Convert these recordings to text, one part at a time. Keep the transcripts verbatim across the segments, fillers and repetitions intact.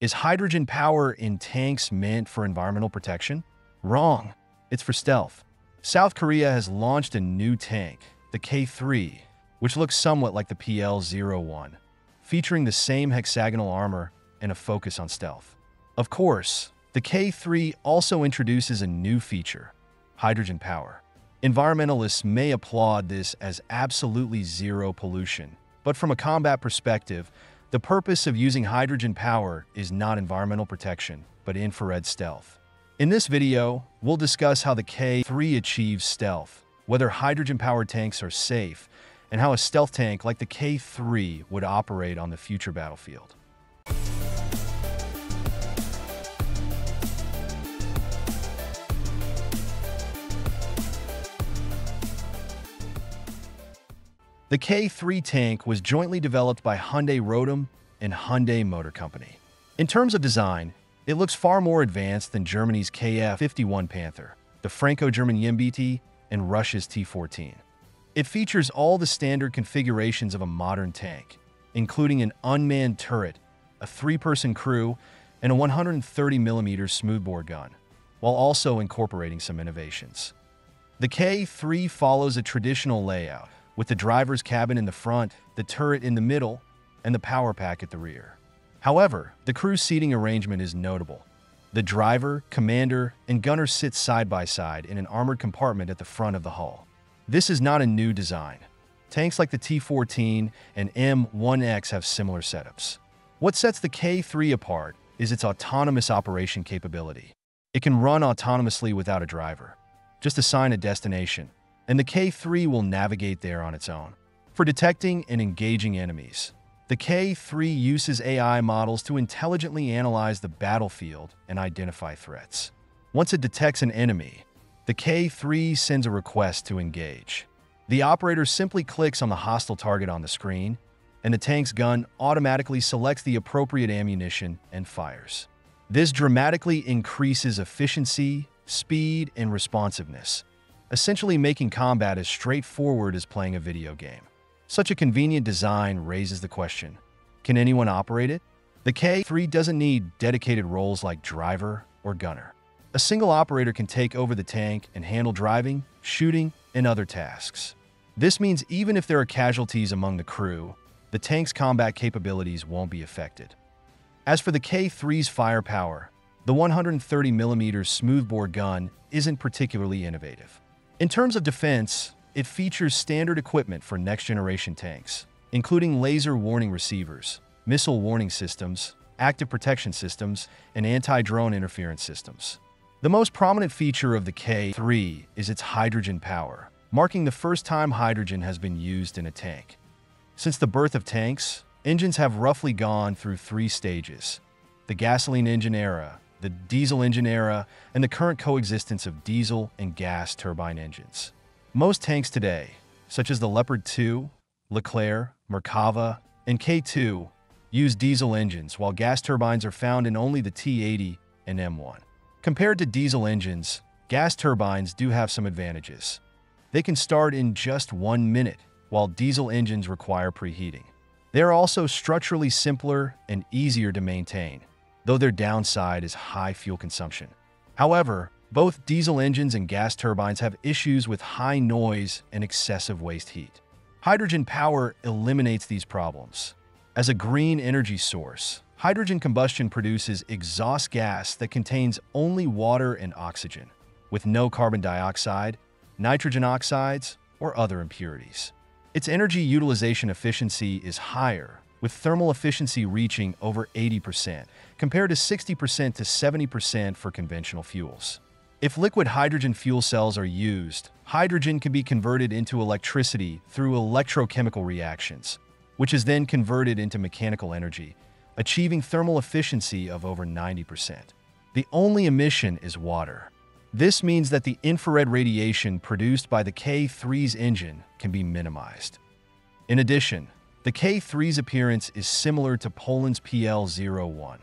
Is hydrogen power in tanks meant for environmental protection? Wrong. It's for stealth. South Korea has launched a new tank, the K three, which looks somewhat like the P L zero one, featuring the same hexagonal armor and a focus on stealth. Of course, the K three also introduces a new feature, hydrogen power. Environmentalists may applaud this as absolutely zero pollution, but from a combat perspective, the purpose of using hydrogen power is not environmental protection, but infrared stealth. In this video, we'll discuss how the K three achieves stealth, whether hydrogen-powered tanks are safe, and how a stealth tank like the K three would operate on the future battlefield. The K three tank was jointly developed by Hyundai Rotem and Hyundai Motor Company. In terms of design, it looks far more advanced than Germany's K F fifty-one Panther, the Franco-German E M B T, and Russia's T fourteen. It features all the standard configurations of a modern tank, including an unmanned turret, a three-person crew, and a one hundred thirty millimeter smoothbore gun, while also incorporating some innovations. The K three follows a traditional layout, with the driver's cabin in the front, the turret in the middle, and the power pack at the rear. However, the crew's seating arrangement is notable. The driver, commander, and gunner sit side by side in an armored compartment at the front of the hull. This is not a new design. Tanks like the T fourteen and M one X have similar setups. What sets the K three apart is its autonomous operation capability. It can run autonomously without a driver. Just assign a destination, and the K three will navigate there on its own. For detecting and engaging enemies, the K three uses A I models to intelligently analyze the battlefield and identify threats. Once it detects an enemy, the K three sends a request to engage. The operator simply clicks on the hostile target on the screen, and the tank's gun automatically selects the appropriate ammunition and fires. This dramatically increases efficiency, speed, and responsiveness, essentially making combat as straightforward as playing a video game. Such a convenient design raises the question, can anyone operate it? The K three doesn't need dedicated roles like driver or gunner. A single operator can take over the tank and handle driving, shooting, and other tasks. This means even if there are casualties among the crew, the tank's combat capabilities won't be affected. As for the K three's firepower, the one hundred thirty millimeter smoothbore gun isn't particularly innovative. In terms of defense, it features standard equipment for next-generation tanks, including laser warning receivers, missile warning systems, active protection systems, and anti-drone interference systems. The most prominent feature of the K three is its hydrogen power, marking the first time hydrogen has been used in a tank. Since the birth of tanks, engines have roughly gone through three stages: the gasoline engine era, the diesel engine era, and the current coexistence of diesel and gas turbine engines. Most tanks today, such as the Leopard two, Leclerc, Merkava, and K two, use diesel engines, while gas turbines are found in only the T eighty and M one. Compared to diesel engines, gas turbines do have some advantages. They can start in just one minute, while diesel engines require preheating. They are also structurally simpler and easier to maintain, though their downside is high fuel consumption. However, both diesel engines and gas turbines have issues with high noise and excessive waste heat. Hydrogen power eliminates these problems. As a green energy source, hydrogen combustion produces exhaust gas that contains only water and oxygen, with no carbon dioxide, nitrogen oxides, or other impurities. Its energy utilization efficiency is higher, with thermal efficiency reaching over eighty percent, compared to sixty percent to seventy percent for conventional fuels. If liquid hydrogen fuel cells are used, hydrogen can be converted into electricity through electrochemical reactions, which is then converted into mechanical energy, achieving thermal efficiency of over ninety percent. The only emission is water. This means that the infrared radiation produced by the K three's engine can be minimized. In addition, the K three's appearance is similar to Poland's P L zero one,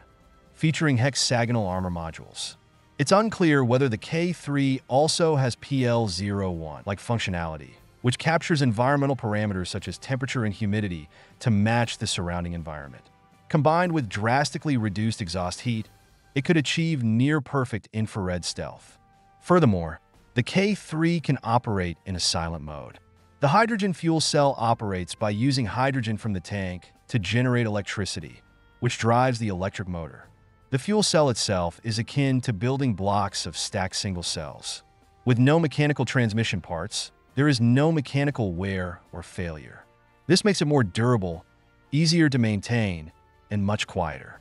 featuring hexagonal armor modules. It's unclear whether the K three also has P L zero one-like functionality, which captures environmental parameters such as temperature and humidity to match the surrounding environment. Combined with drastically reduced exhaust heat, it could achieve near-perfect infrared stealth. Furthermore, the K three can operate in a silent mode. The hydrogen fuel cell operates by using hydrogen from the tank to generate electricity, which drives the electric motor. The fuel cell itself is akin to building blocks of stacked single cells. With no mechanical transmission parts, there is no mechanical wear or failure. This makes it more durable, easier to maintain, and much quieter.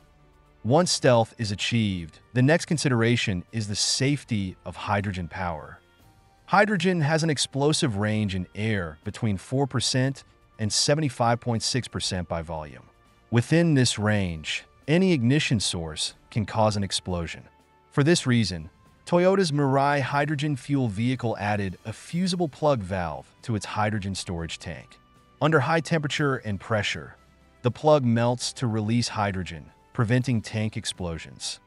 Once stealth is achieved, the next consideration is the safety of hydrogen power. Hydrogen has an explosive range in air between four percent and seventy-five point six percent by volume. Within this range, any ignition source can cause an explosion. For this reason, Toyota's Mirai hydrogen fuel vehicle added a fusible plug valve to its hydrogen storage tank. Under high temperature and pressure, the plug melts to release hydrogen, preventing tank explosions.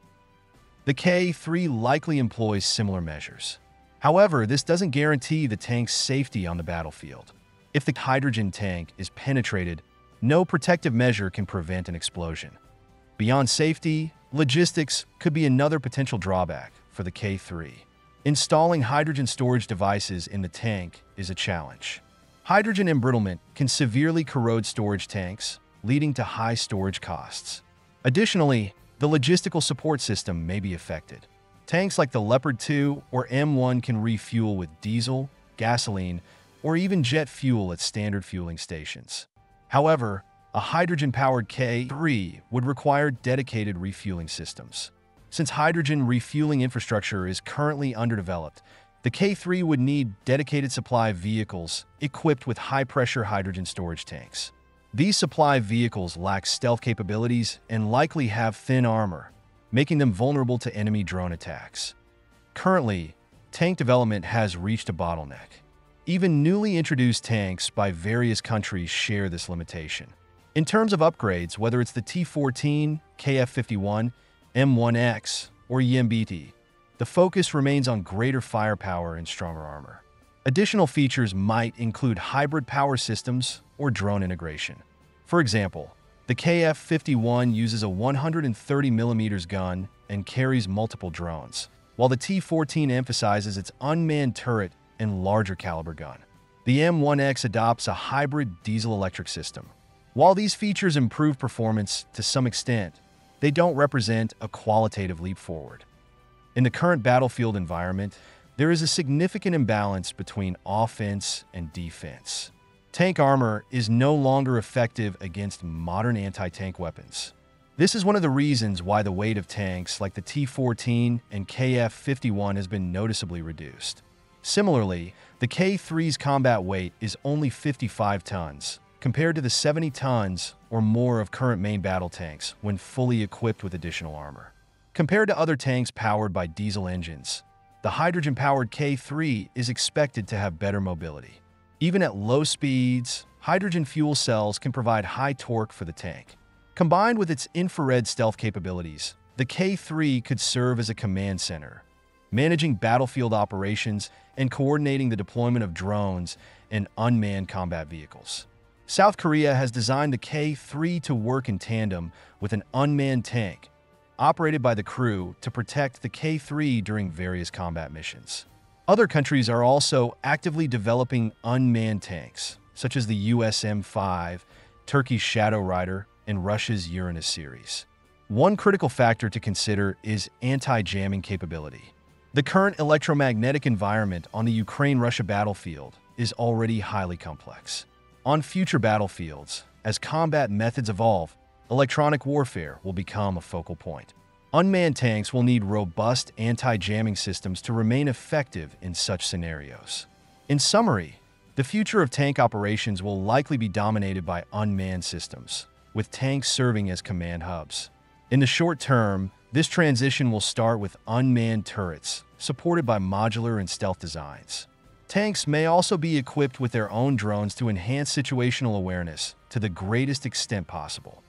The K three likely employs similar measures. However, this doesn't guarantee the tank's safety on the battlefield. If the hydrogen tank is penetrated, no protective measure can prevent an explosion. Beyond safety, logistics could be another potential drawback for the K three. Installing hydrogen storage devices in the tank is a challenge. Hydrogen embrittlement can severely corrode storage tanks, leading to high storage costs. Additionally, the logistical support system may be affected. Tanks like the Leopard two or M one can refuel with diesel, gasoline, or even jet fuel at standard fueling stations. However, a hydrogen-powered K three would require dedicated refueling systems. Since hydrogen refueling infrastructure is currently underdeveloped, the K three would need dedicated supply vehicles equipped with high-pressure hydrogen storage tanks. These supply vehicles lack stealth capabilities and likely have thin armor, making them vulnerable to enemy drone attacks. Currently, tank development has reached a bottleneck. Even newly introduced tanks by various countries share this limitation. In terms of upgrades, whether it's the T fourteen, K F fifty-one, M one X, or E M B T, the focus remains on greater firepower and stronger armor. Additional features might include hybrid power systems or drone integration. For example, the K F fifty-one uses a one hundred thirty millimeter gun and carries multiple drones, while the T fourteen emphasizes its unmanned turret and larger caliber gun. The M one X adopts a hybrid diesel-electric system. While these features improve performance to some extent, they don't represent a qualitative leap forward. In the current battlefield environment, there is a significant imbalance between offense and defense. Tank armor is no longer effective against modern anti-tank weapons. This is one of the reasons why the weight of tanks like the T fourteen and K F fifty-one has been noticeably reduced. Similarly, the K three's combat weight is only fifty-five tons, compared to the seventy tons or more of current main battle tanks when fully equipped with additional armor. Compared to other tanks powered by diesel engines, the hydrogen-powered K three is expected to have better mobility. Even at low speeds, hydrogen fuel cells can provide high torque for the tank. Combined with its infrared stealth capabilities, the K three could serve as a command center, managing battlefield operations and coordinating the deployment of drones and unmanned combat vehicles. South Korea has designed the K three to work in tandem with an unmanned tank, operated by the crew to protect the K three during various combat missions. Other countries are also actively developing unmanned tanks, such as the U S M five, Turkey's Shadow Rider, and Russia's Uranus series. One critical factor to consider is anti-jamming capability. The current electromagnetic environment on the Ukraine-Russia battlefield is already highly complex. On future battlefields, as combat methods evolve, electronic warfare will become a focal point. Unmanned tanks will need robust anti-jamming systems to remain effective in such scenarios. In summary, the future of tank operations will likely be dominated by unmanned systems, with tanks serving as command hubs. In the short term, this transition will start with unmanned turrets, supported by modular and stealth designs. Tanks may also be equipped with their own drones to enhance situational awareness to the greatest extent possible.